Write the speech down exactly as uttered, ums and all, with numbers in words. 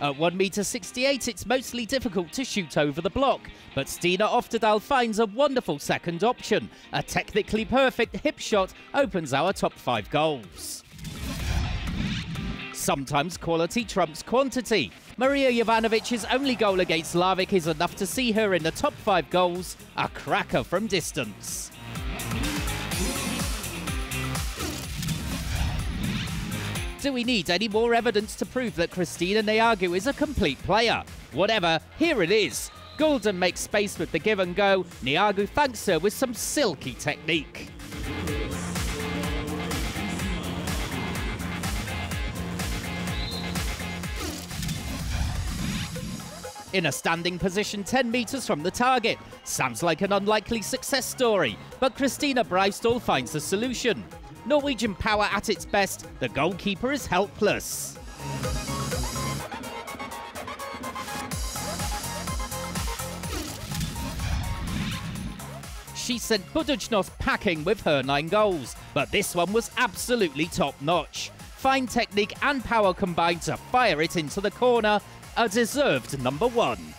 At one metre sixty-eight, it's mostly difficult to shoot over the block, but Stina Oftedal finds a wonderful second option. A technically perfect hip shot opens our top five goals. Sometimes quality trumps quantity. Maria Jovanovic's only goal against Larvik is enough to see her in the top five goals, a cracker from distance. Do we need any more evidence to prove that Christina Niagu is a complete player? Whatever, here it is. Goulden makes space with the give and go. Niagu thanks her with some silky technique. In a standing position ten metres from the target. Sounds like an unlikely success story, but Christina Breistall finds the solution. Norwegian power at its best, the goalkeeper is helpless. She sent Budajnos packing with her nine goals, but this one was absolutely top-notch. Fine technique and power combined to fire it into the corner, a deserved number one.